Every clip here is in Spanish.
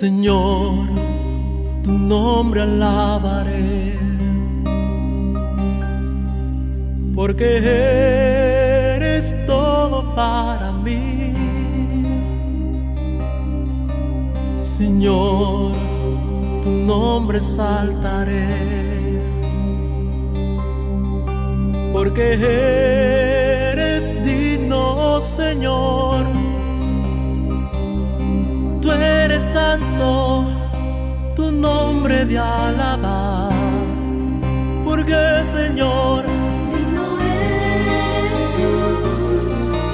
Señor, tu nombre alabaré, porque eres todo para mí. Señor, tu nombre exaltaré, porque eres digno, Señor. Tú eres santo, tu nombre de alabar, porque Señor, digno eres tú,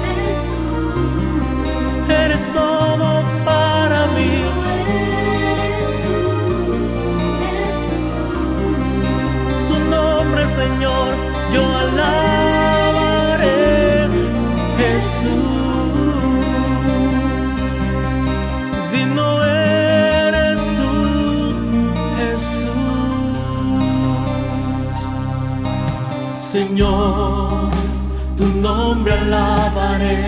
Jesús. Eres todo para mí. Digno eres tú, Jesús. Tu nombre, Señor, yo alabaré, Jesús. Digno eres tú, Jesús. Señor, tu nombre alabaré,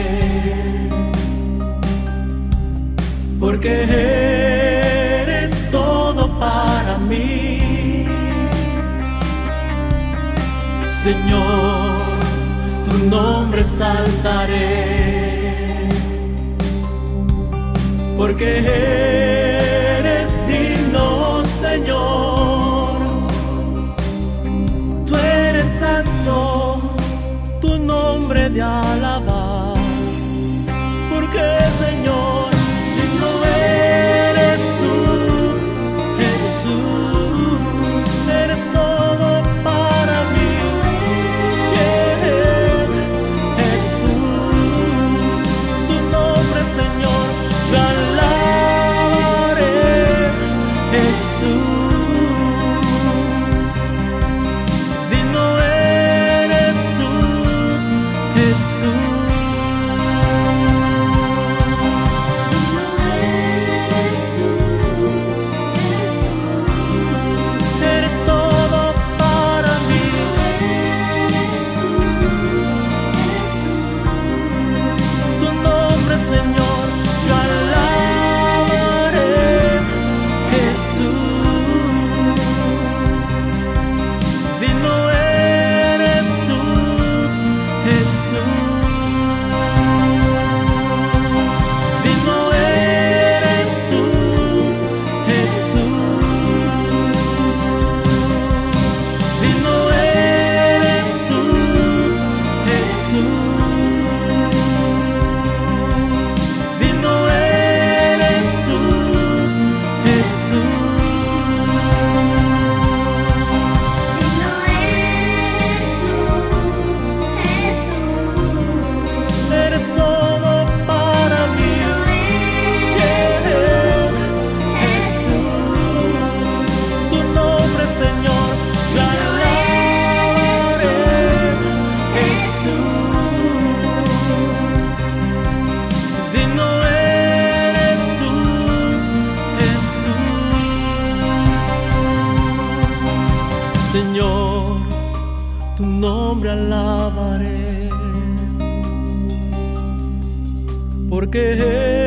porque eres todo para mí. Señor, tu nombre exaltaré, porque eres digno, Señor. Tú eres santo, tu nombre de alabar, porque Señor, digno eres tú, Jesús. Eres todo para mí, yeah, Jesús. Tu nombre, Señor, yo Señor, tu nombre alabaré, porque